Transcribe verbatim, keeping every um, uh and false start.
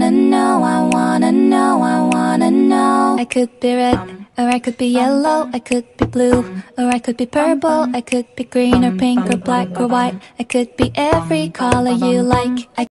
wanna know, I wanna know, I wanna know. I could be red, or I could be yellow, I could be blue, or I could be purple, I could be green or pink or black or white. I could be every color you like. I